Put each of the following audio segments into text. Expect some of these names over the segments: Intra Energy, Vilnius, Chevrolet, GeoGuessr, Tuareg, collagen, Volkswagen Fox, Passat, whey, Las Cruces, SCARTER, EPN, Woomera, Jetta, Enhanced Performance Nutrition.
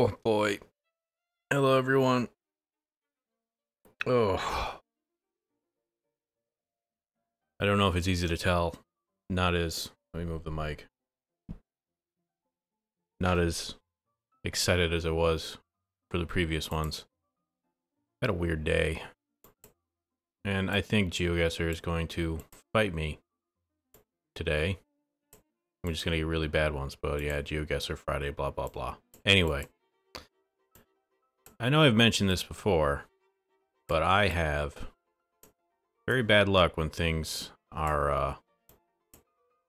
Oh boy. Hello everyone. Oh. I don't know if it's easy to tell. Not as, let me move the mic. Not as excited as I was for the previous ones. Had a weird day. And I think GeoGuessr is going to fight me today. I'm just going to get really bad ones, but yeah, GeoGuessr Friday, blah, blah, blah. Anyway, I know I've mentioned this before, but I have very bad luck when things are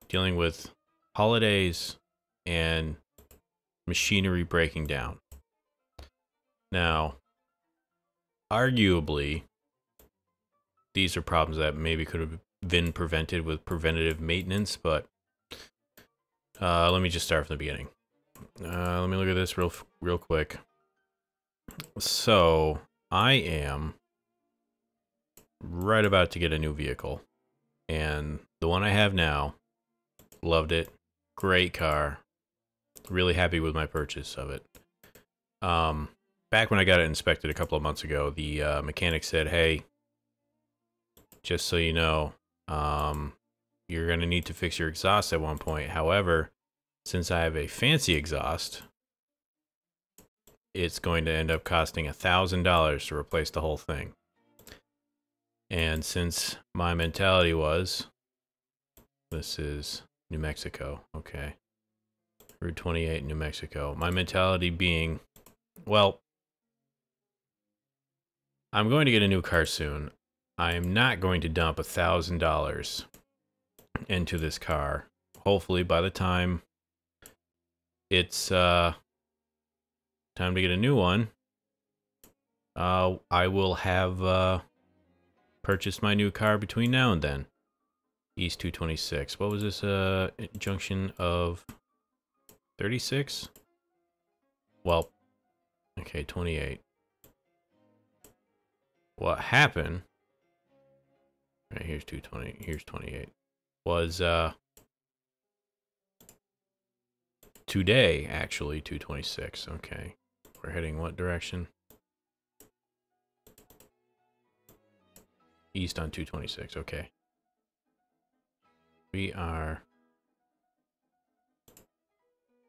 dealing with holidays and machinery breaking down. Now, arguably, these are problems that maybe could have been prevented with preventative maintenance, but let me just start from the beginning. Let me look at this real quick. So, I am right about to get a new vehicle. And the one I have now, loved it. Great car. Really happy with my purchase of it. Back when I got it inspected a couple of months ago, the mechanic said, hey, just so you know, you're going to need to fix your exhaust at one point. However, since I have a fancy exhaust, it's going to end up costing $1,000 to replace the whole thing. And since my mentality was, this is New Mexico, okay. Route 28, New Mexico. My mentality being, well, I'm going to get a new car soon. I am not going to dump $1,000 into this car. Hopefully by the time it's time to get a new one, I will have purchased my new car between now and then. East 226. What was this junction of 36? Well, okay, 28. What happened? Right, here's 220, here's 28. Was today, actually, 226. Okay, we're heading what direction? East on 226. Okay, we are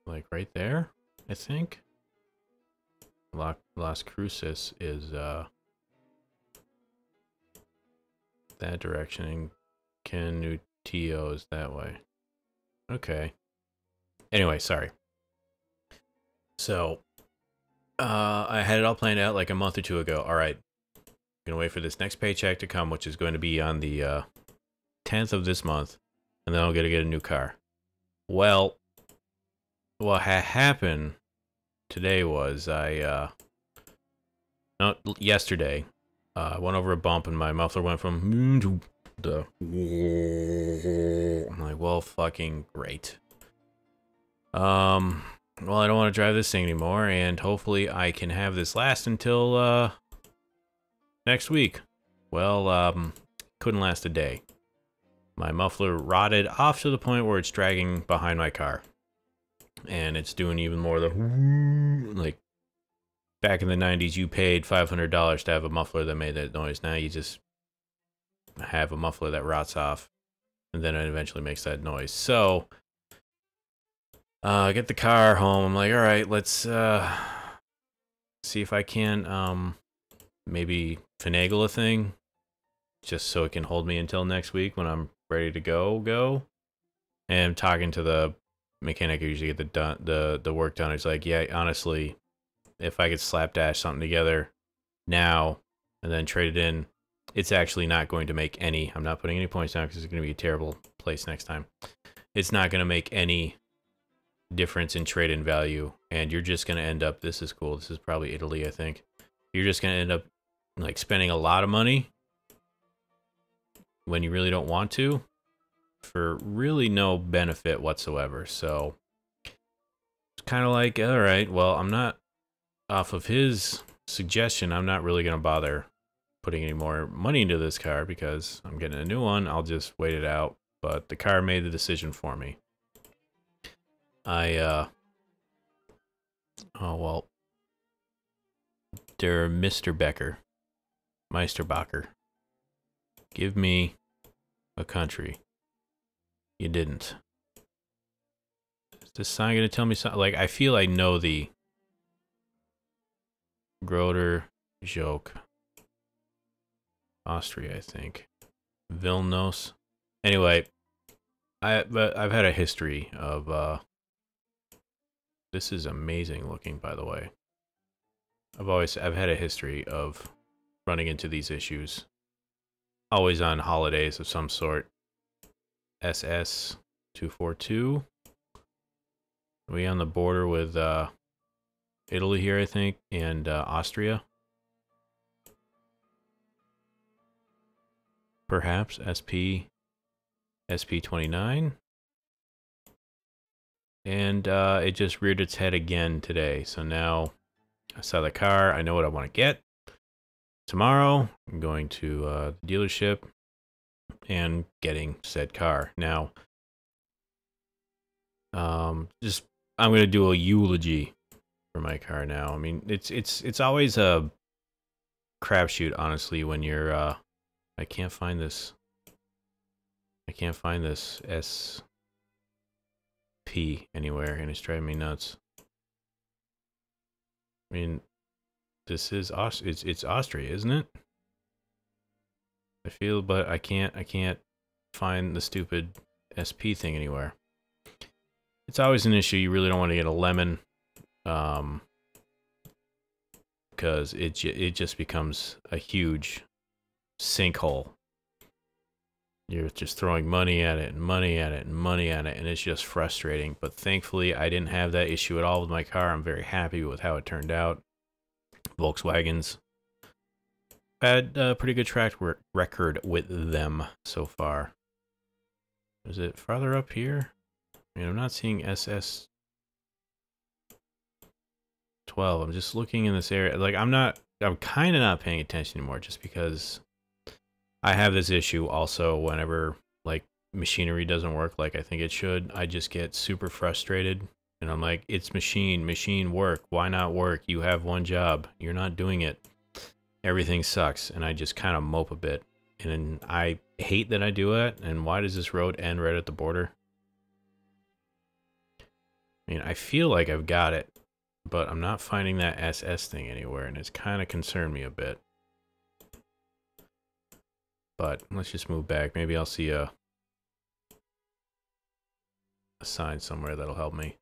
like right there, I think. Las Cruces is that direction, and Canutio is that way. Okay. Anyway, sorry. So, I had it all planned out like a month or two ago. All right. I'm going to wait for this next paycheck to come, which is going to be on the 10th of this month. And then I'm going to get a new car. Well, what happened today was yesterday, I went over a bump and my muffler went from to the... I'm like, well, fucking great. Well, I don't want to drive this thing anymore, and hopefully I can have this last until, next week. Well, couldn't last a day. My muffler rotted off to the point where it's dragging behind my car. And it's doing even more of the, like, back in the 90s, you paid $500 to have a muffler that made that noise. Now you just have a muffler that rots off, and then it eventually makes that noise. So... get the car home. I'm like, all right, let's see if I can maybe finagle a thing just so it can hold me until next week when I'm ready to go. And I'm talking to the mechanic who usually get the work done. He's like, yeah, honestly, if I could slapdash something together now and then trade it in, it's actually not going to make any. I'm not putting any points down because it's going to be a terrible place next time. It's not going to make any difference in trade-in value, and you're just going to end up, this is cool, this is probably Italy, I think, you're just going to end up like spending a lot of money when you really don't want to for really no benefit whatsoever. So it's kind of like, all right, well, I'm not, off of his suggestion, I'm not really going to bother putting any more money into this car because I'm getting a new one. I'll just wait it out. But the car made the decision for me. I, oh, well, Mr. Becker. Meisterbacher. Give me a country. You didn't. Is this sign going to tell me something? Like, I feel I know the... Groder, Joke. Austria, I think. Vilnius. Anyway, I've had a history of... This is amazing looking, by the way. I've had a history of running into these issues. Always on holidays of some sort. SS242. Are we on the border with Italy here, I think, and Austria? Perhaps SP29. And it just reared its head again today. So now I saw the car. I know what I want to get. Tomorrow, I'm going to the dealership and getting said car. Now, I'm going to do a eulogy for my car now. I mean, it's always a crapshoot, honestly, when you're, I can't find this. I can't find this SP anywhere, and it's driving me nuts. I mean, this is it's Austria, isn't it? I feel, but I can't find the stupid SP thing anywhere. It's always an issue. You really don't want to get a lemon, because it just becomes a huge sinkhole. You're just throwing money at it and money at it and money at it, and it's just frustrating. But thankfully, I didn't have that issue at all with my car. I'm very happy with how it turned out. Volkswagens had a pretty good track record with them so far. Is it farther up here? I mean, I'm not seeing SS12. I'm just looking in this area. Like, I'm kind of not paying attention anymore, just because I have this issue also whenever, like, machinery doesn't work like I think it should. I just get super frustrated, and I'm like, it's machine work. Why not work? You have one job. You're not doing it. Everything sucks, and I just kind of mope a bit. And then I hate that I do it, and why does this road end right at the border? I mean, I feel like I've got it, but I'm not finding that SS thing anywhere, and it's kind of concerned me a bit. But let's just move back. Maybe I'll see a sign somewhere that'll help me.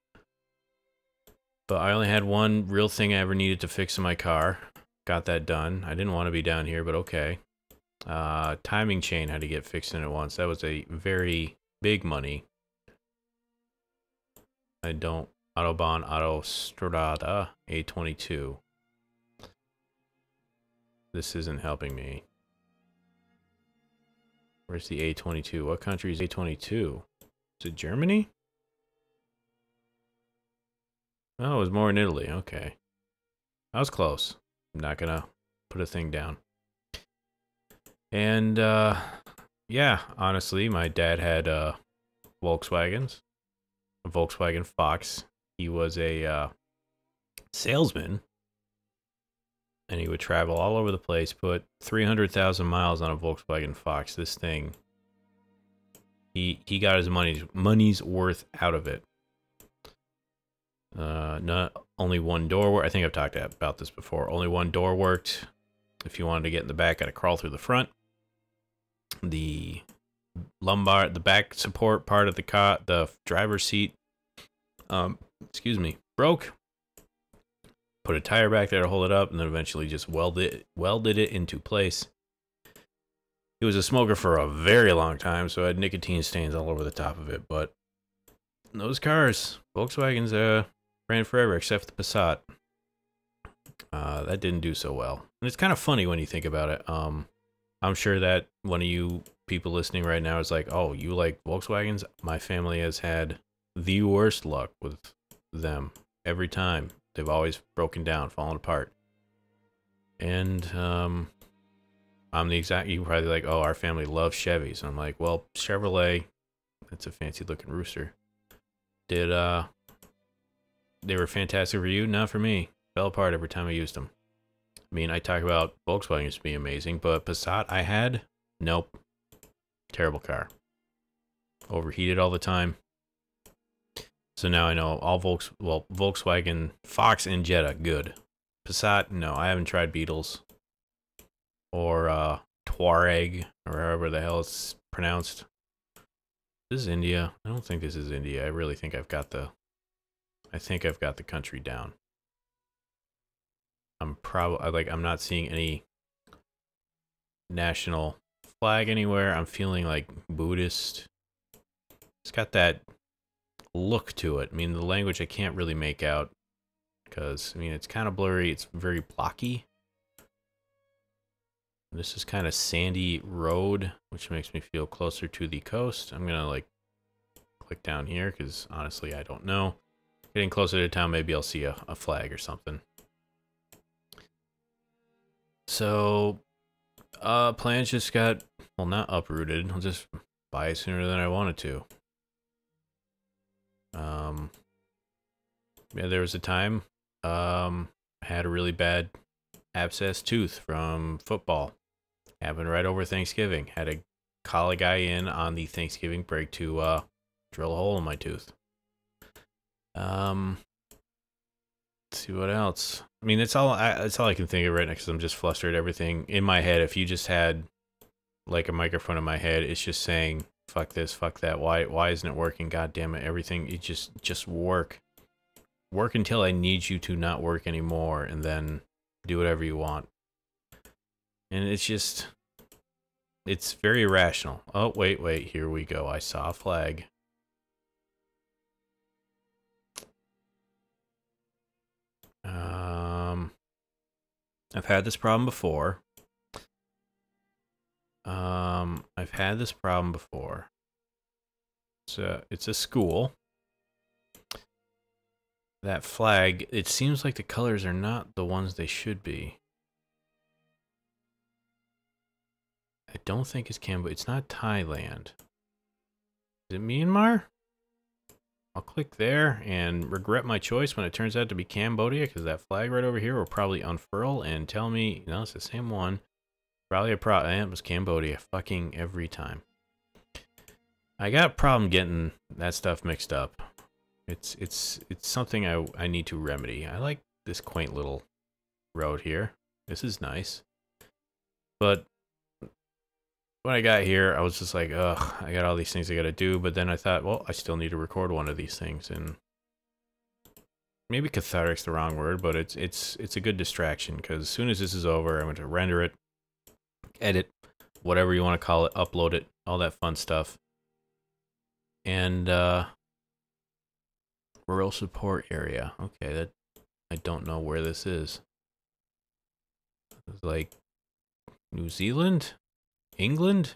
But I only had one real thing I ever needed to fix in my car. Got that done. I didn't want to be down here, but okay. Timing chain had to get fixed in at once. That was a very big money. I don't. Autobahn, Autostrada, A22. This isn't helping me. Where's the A22? What country is A22? Is it Germany? Oh, it was more in Italy. Okay. I was close. I'm not going to put a thing down. And, yeah, honestly, my dad had Volkswagens. A Volkswagen Fox. He was a salesman. And he would travel all over the place, put 300,000 miles on a Volkswagen Fox. This thing, he got his money's worth out of it. Not only one door. I think I've talked about this before. Only one door worked. If you wanted to get in the back, gotta crawl through the front. The lumbar, the back support part of the car, the driver's seat. Excuse me, broke. Put a tire back there to hold it up, and then eventually just welded it into place. It was a smoker for a very long time, so I had nicotine stains all over the top of it. But those cars, Volkswagens, ran forever, except for the Passat. That didn't do so well. And it's kind of funny when you think about it. I'm sure that one of you people listening right now is like, oh, you like Volkswagens? My family has had the worst luck with them every time. They've always broken down, fallen apart. And I'm the exact, you're probably like, oh, our family loves Chevys. And I'm like, well, Chevrolet, that's a fancy looking rooster. Did, they were fantastic for you? Not for me. Fell apart every time I used them. I mean, I talk about Volkswagen used to be amazing, but Passat I had? Nope. Terrible car. Overheated all the time. So now I know all Volkswagen Fox and Jetta, good. Passat, no, I haven't tried Beetles. Or Tuareg, or however the hell it's pronounced. This is India. I don't think this is India. I really think I've got the... I think I've got the country down. I'm probably, like, I'm not seeing any national flag anywhere. I'm feeling like Buddhist. It's got that look to it. I mean, the language I can't really make out because, I mean, it's kind of blurry. It's very blocky. This is kind of sandy road, which makes me feel closer to the coast. I'm going to, like, click down here because, honestly, I don't know. Getting closer to town, maybe I'll see a flag or something. So, plans just got, well, not uprooted. I'll just buy it sooner than I wanted to. Yeah, there was a time, I had a really bad abscessed tooth from football. Happened right over Thanksgiving. Had to call a guy in on the Thanksgiving break to, drill a hole in my tooth. Let's see what else. I mean, that's all I can think of right now because I'm just flustered. Everything in my head. If you just had like a microphone in my head, it's just saying "fuck this, fuck that." Why isn't it working? God damn it! Everything. It just work until I need you to not work anymore, and then do whatever you want. And it's just, it's very irrational. Oh wait, here we go. I saw a flag. I've had this problem before. So it's a school. That flag, it seems like the colors are not the ones they should be. I don't think it's Cambodia. It's not Thailand. Is it Myanmar? I'll click there and regret my choice when it turns out to be Cambodia, because that flag right over here will probably unfurl and tell me, no, it's the same one. Probably a problem. It was Cambodia fucking every time. I got a problem getting that stuff mixed up. It's something I need to remedy. I like this quaint little road here. This is nice. But when I got here, I was just like, ugh, I got all these things I gotta do, but then I thought, well, I still need to record one of these things, and maybe cathartic's the wrong word, but it's a good distraction, because as soon as this is over, I'm going to render it, edit, whatever you want to call it, upload it, all that fun stuff. And, rural support area. Okay, that, I don't know where this is. It's like, New Zealand? England?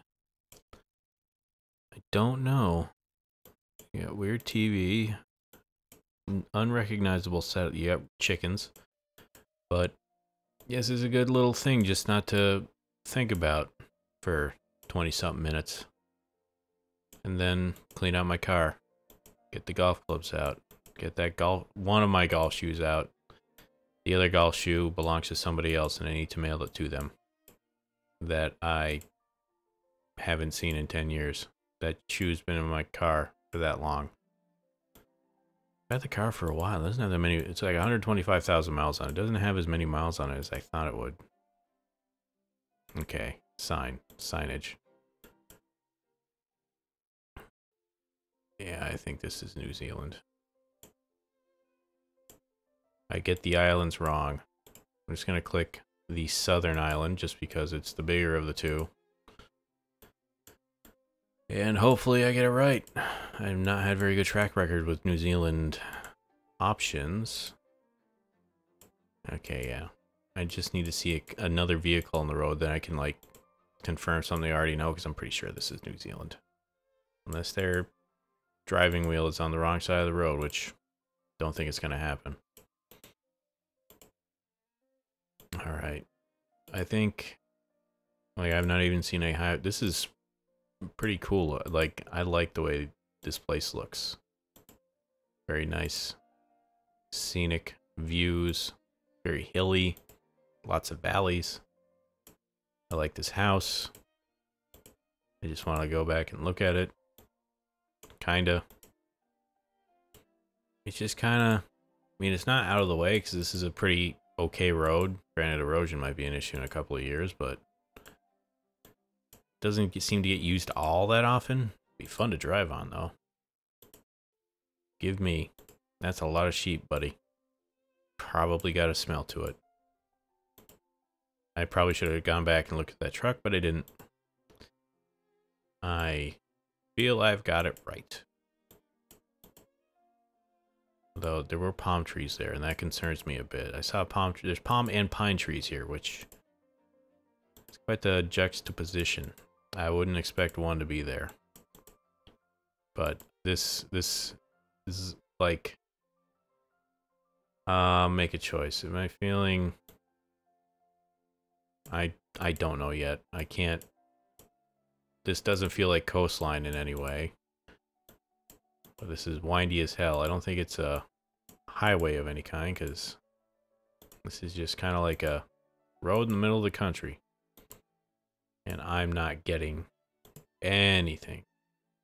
I don't know. Yeah, weird TV. Unrecognizable set. Yep, yeah, chickens. But yes, it's a good little thing just not to think about for 20-something minutes. And then clean out my car. Get the golf clubs out. Get that one of my golf shoes out. The other golf shoe belongs to somebody else and I need to mail it to them. That I haven't seen in 10 years. That shoe's been in my car for that long. I've had the car for a while. It doesn't have that many. It's like 125,000 miles on it. It doesn't have as many miles on it as I thought it would. Okay. Signage. Yeah, I think this is New Zealand. I get the islands wrong. I'm just going to click the southern island just because it's the bigger of the two. And hopefully I get it right. I have not had very good track record with New Zealand options. Okay, yeah. I just need to see another vehicle on the road that I can, like, confirm something I already know, because I'm pretty sure this is New Zealand. Unless their driving wheel is on the wrong side of the road, which I don't think it's going to happen. Alright. I think, like, I've not even seen a high... This is... pretty cool. Like, I like the way this place looks. Very nice scenic views. Very hilly. lots of valleys. I like this house. I just want to go back and look at it. Kinda. It's just kinda, I mean, it's not out of the way because this is a pretty okay road. Granted, erosion might be an issue in a couple of years, but it doesn't seem to get used all that often. Be fun to drive on, though. Give me, that's a lot of sheep, buddy. Probably got a smell to it. I probably should have gone back and looked at that truck, but I didn't. I feel I've got it right. Though there were palm trees there, and that concerns me a bit. I saw palm trees. There's palm and pine trees here, which is quite the juxtaposition. I wouldn't expect one to be there. But this is like, make a choice. Am I feeling? I don't know yet. I can't. This doesn't feel like coastline in any way. But this is windy as hell. I don't think it's a highway of any kind, because this is just kind of like a road in the middle of the country. And I'm not getting anything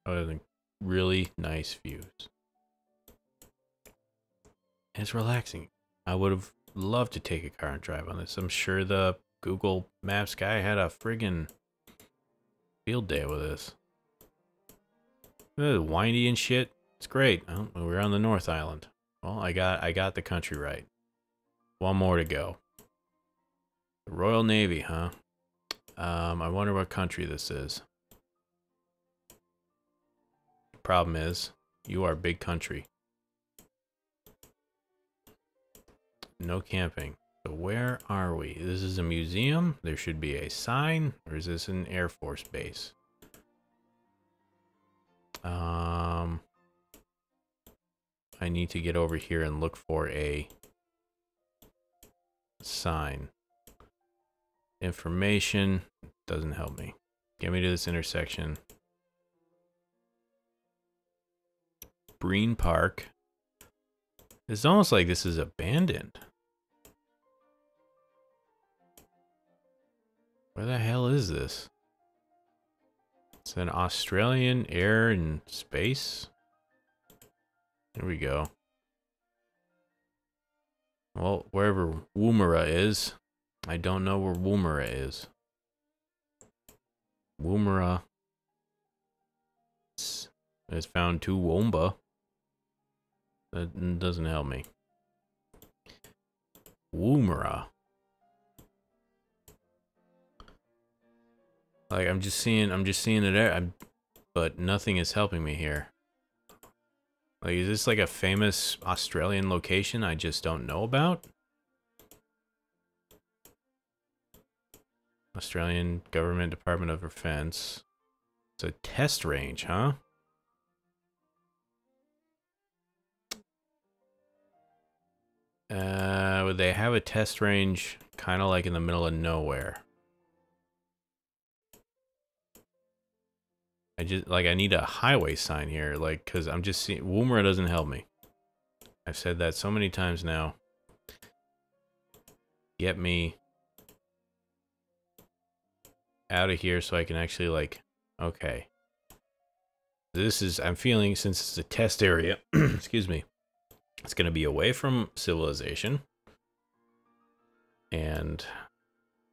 other than really nice views. And it's relaxing. I would have loved to take a car and drive on this. I'm sure the Google Maps guy had a friggin' field day with this. It's windy and shit. It's great. Oh, we're on the North Island. Well, I got the country right. One more to go. The Royal Navy, huh? I wonder what country this is. The problem is, you are big country. No camping. So where are we? This is a museum. There should be a sign. Or is this an Air Force base? I need to get over here and look for a sign. Information doesn't help me. Get me to this intersection. Breen Park. It's almost like this is abandoned. Where the hell is this? It's an Australian air and space. There we go. Well, wherever Woomera is, I don't know where Woomera is. Woomera. It's found to Woomba. That doesn't help me. Woomera. Like, I'm just seeing it there, but nothing is helping me here. Like, is this like a famous Australian location I just don't know about? Australian Government Department of Defense. It's a test range, huh? Would they have a test range kind of like in the middle of nowhere? I just, like, I need a highway sign here, like, because I'm just seeing, Woomera doesn't help me. I've said that so many times now. Get me out of here so I can actually, like, okay. This is, I'm feeling, since it's a test area, excuse me, it's going to be away from civilization. And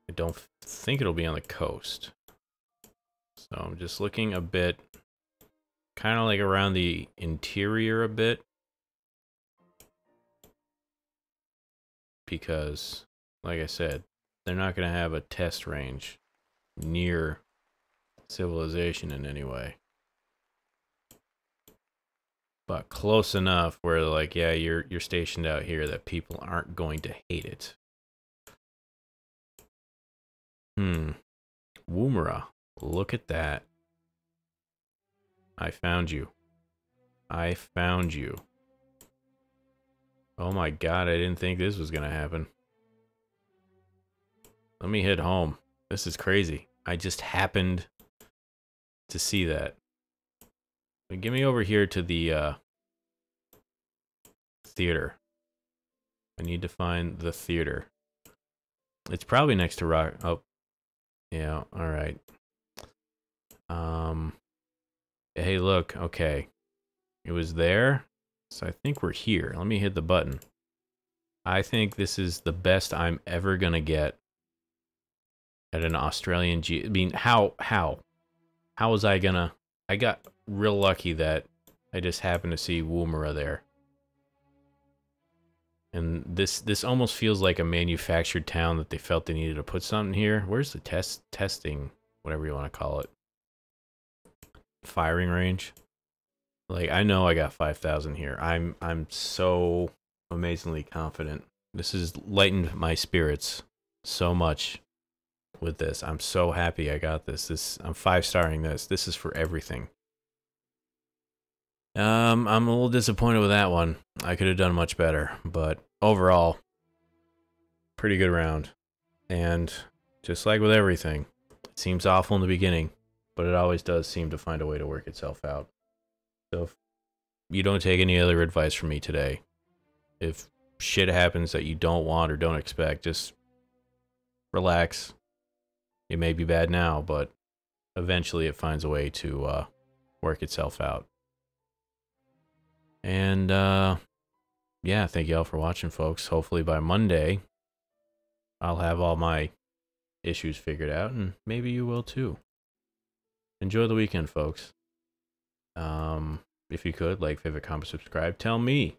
I don't think it'll be on the coast. So I'm just looking a bit, kind of like around the interior a bit, because, like I said, they're not going to have a test range near civilization in any way. But close enough where, like, yeah, you're stationed out here that people aren't going to hate it. Woomera. Look at that. I found you. I found you. Oh my god, I didn't think this was gonna happen. Let me hit home. This is crazy. I just happened to see that. Get me over here to the theater. I need to find the theater. It's probably next to rock. Oh, yeah. All right. Hey, look. Okay. It was there. So I think we're here. Let me hit the button. I think this is the best I'm ever going to get at an Australian G. I mean, how was I going to, I got real lucky that I just happened to see Woomera there. And this almost feels like a manufactured town that they felt they needed to put something here. Where's the testing, whatever you want to call it? Firing range. Like, I know I got 5,000 here. I'm so amazingly confident. This has lightened my spirits so much with this. I'm so happy I got this. I'm 5-starring this. This is for everything. I'm a little disappointed with that one. I could have done much better, but overall, pretty good round. And just like with everything, it seems awful in the beginning, but it always does seem to find a way to work itself out. So if you don't take any other advice from me today, if shit happens that you don't want or don't expect, just relax. It may be bad now, but eventually it finds a way to work itself out. And, yeah, thank you all for watching, folks. Hopefully by Monday, I'll have all my issues figured out, and maybe you will too. Enjoy the weekend, folks. If you could, like, favorite, comment, subscribe. Tell me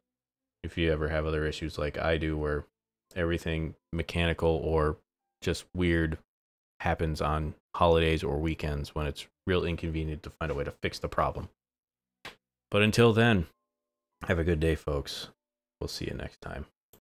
if you ever have other issues like I do, where everything mechanical or just weird happens on holidays or weekends when it's real inconvenient to find a way to fix the problem. But until then, have a good day, folks. We'll see you next time.